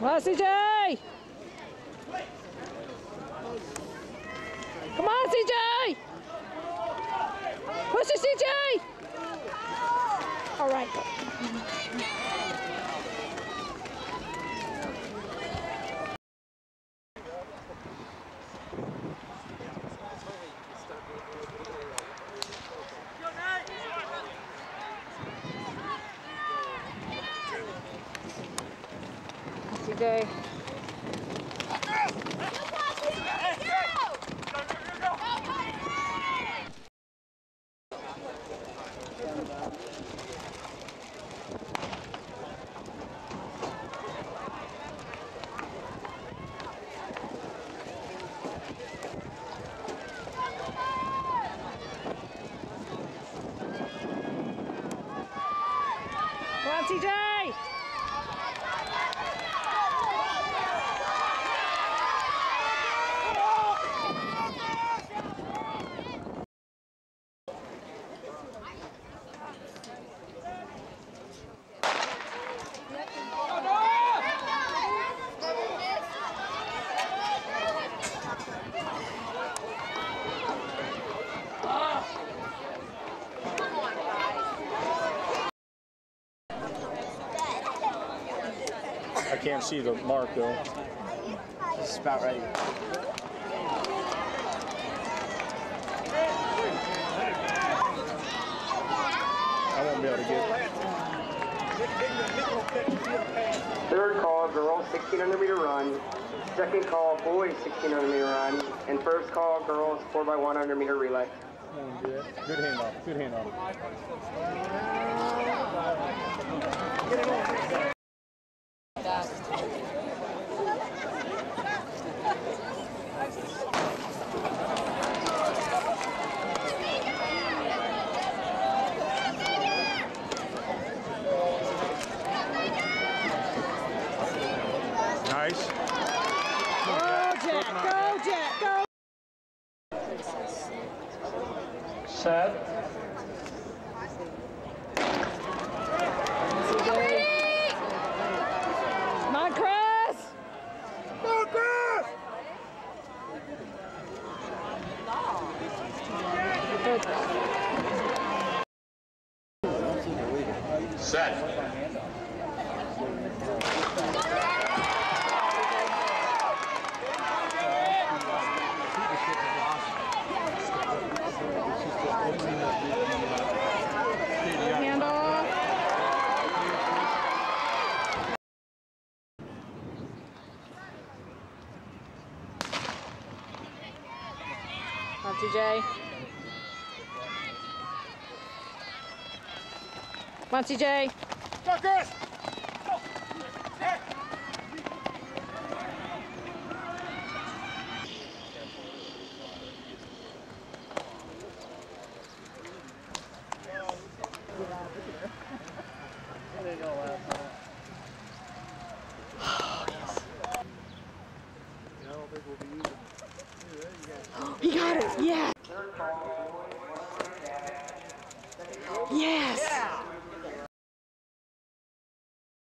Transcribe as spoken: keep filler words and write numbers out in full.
Well, C J! Come on, C J! Push it, C J! All right. C J. C J! I can't see the mark though. It's about right here. I won't be able to get it. Third call, girls sixteen hundred meter run. Second call, boys sixteen hundred meter run. And first call, girls four by one hundred meter relay. Oh, yeah. Good handoff. Good handoff. Nice. Go Jack, go Jack, go! Set. Come on, Chris! Come on, Chris! Set. C J. Come on, C J. Go, Chris! Go! Oh, yes. Yeah, I don't think we'll be using it. He got it! Yeah!